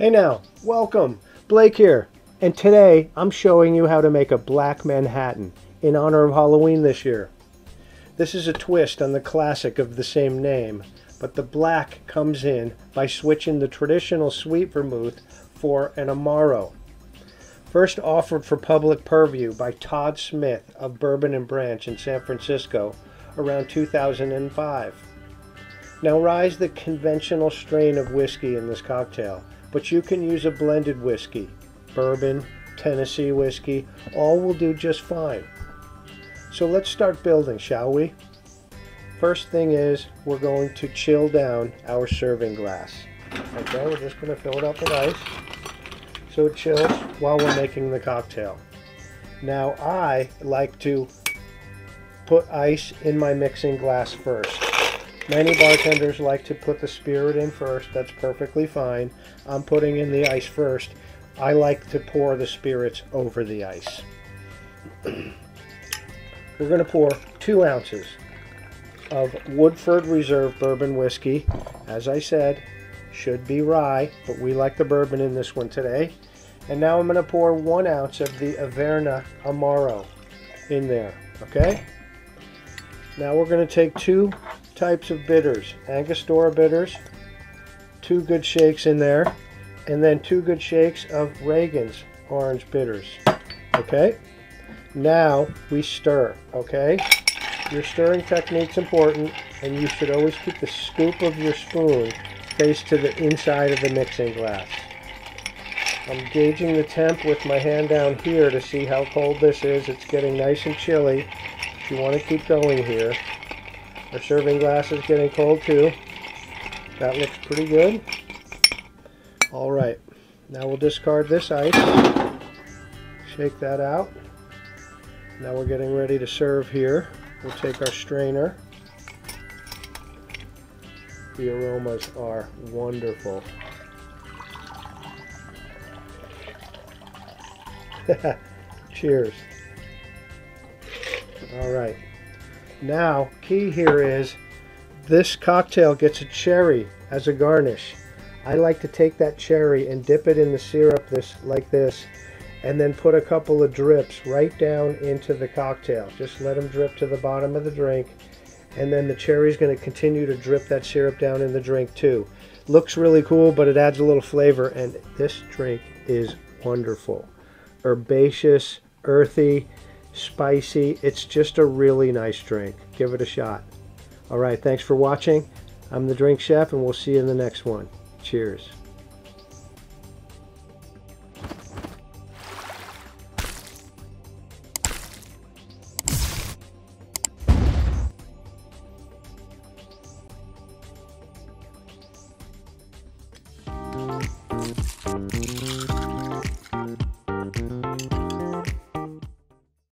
Hey now, welcome, Blake here, and today I'm showing you how to make a Black Manhattan in honor of Halloween this year. This is a twist on the classic of the same name, but the black comes in by switching the traditional sweet vermouth for an Amaro. First offered for public purview by Todd Smith of Bourbon & Branch in San Francisco around 2005. Now rise the conventional strain of whiskey in this cocktail, but you can use a blended whiskey, bourbon, Tennessee whiskey, all will do just fine. So let's start building, shall we? First thing is, we're going to chill down our serving glass. Okay, we're just going to fill it up with ice, so it chills while we're making the cocktail. Now I like to put ice in my mixing glass first. Many bartenders like to put the spirit in first. That's perfectly fine. I'm putting in the ice first. I like to pour the spirits over the ice. We're going to pour 2 ounces of Woodford Reserve bourbon whiskey. As I said, should be rye, but we like the bourbon in this one today. And now I'm going to pour 1 ounce of the Averna Amaro in there. Okay? Now we're going to take 2 types of bitters, Angostura bitters, 2 good shakes in there, and then 2 good shakes of Reagan's orange bitters. Okay, now we stir. Okay, your stirring technique's important, and you should always keep the scoop of your spoon face to the inside of the mixing glass. I'm gauging the temp with my hand down here to see how cold this is. It's getting nice and chilly. You want to keep going here. Our serving glass is getting cold too. That looks pretty good. All right, now we'll discard this ice. Shake that out. Now we're getting ready to serve here. We'll take our strainer. The aromas are wonderful. Cheers. All right. Now, key here is this cocktail gets a cherry as a garnish. I like to take that cherry and dip it in the syrup like this, and then put a couple of drips right down into the cocktail. Just let them drip to the bottom of the drink, and then the cherry's going to continue to drip that syrup down in the drink too. Looks really cool, but it adds a little flavor, and this drink is wonderful. Herbaceous, earthy, spicy. It's just a really nice drink. Give it a shot. All right, thanks for watching. I'm The Drink Chef, and we'll see you in the next one. Cheers.